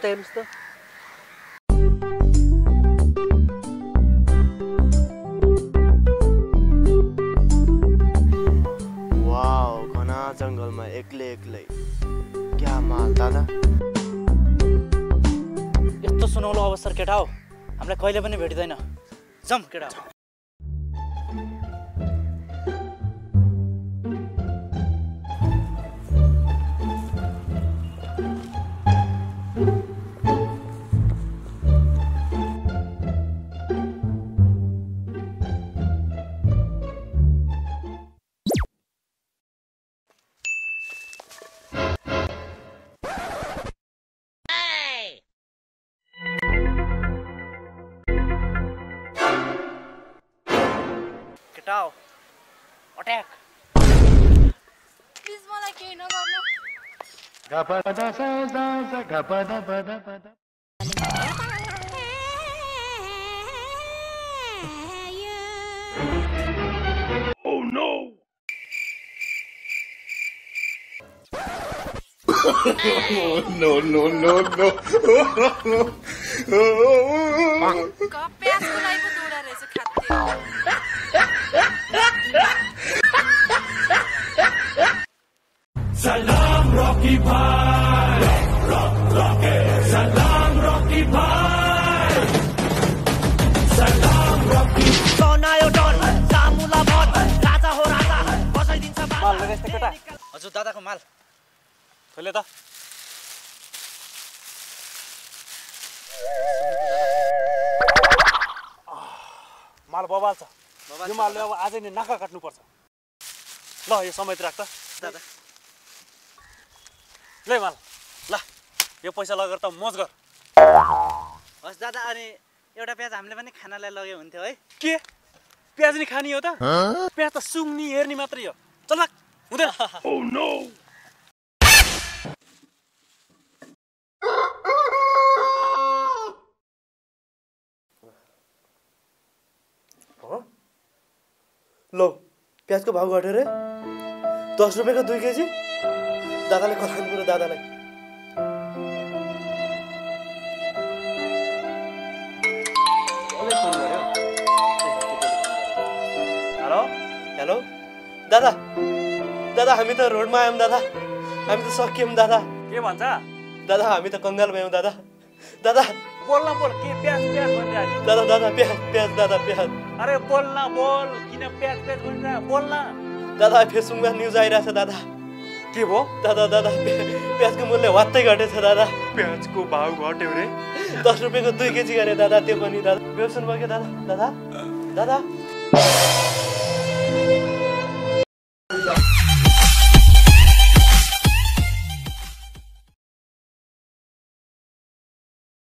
Times wow, Ghana jungle mein ekle. Kya maal dada? Isto sunolo avasar ketao. Hamle koile pani bhetidai na. Jam ketao. Attack. Please, mala ke na garnu. Gapada. Oh no! No! Salam Rocky Pie, Rocky. Salam Rocky Pie, Salam Rocky. Sonayo don, samula bot, raja ho raja. Bosai din sa bata. Mal lageste keta. Ajud dada ko mal. Thole ta. Mal babal sa. यो माल अब आज नै नाका काट्नु पर्छ ल यो समेत राख त दादा ले माल ल यो पैसा लगेर त मौज गर बस दादा अनि एउटा प्याज हामीले पनि खानालाई लगे हुन्थ्यो है के प्याज नि खानी हो त प्याज त सुंगनी हेर्नी मात्रै हो चल हुँदैन ओ नो लो प्याज को भाव घटेर 10 रुपैयाँ को 2 केजी दादाले खलान पुरो दादालाई हेलो दादा हामी त रोडमा आयौं दादा हामी त सकियौं दादा के भन्छ दादा हामी त कंगाल भयौं दादा दादा बोल्न बोल के प्याज भनिराछ दादा प्याज दादा प्याज अरे बोल्न बोल प्याज भनिरा बोल्न दादा फेसबुकमा न्यूज आइराछ दादा के भो दादा प्याजको मूल्य वात्तै घटेछ दादा प्याजको भाव घट्यो रे 10 रुपैयाँको 2 केजी गरे दादा त्यो पनि दादा व्यवसन भयो के दादा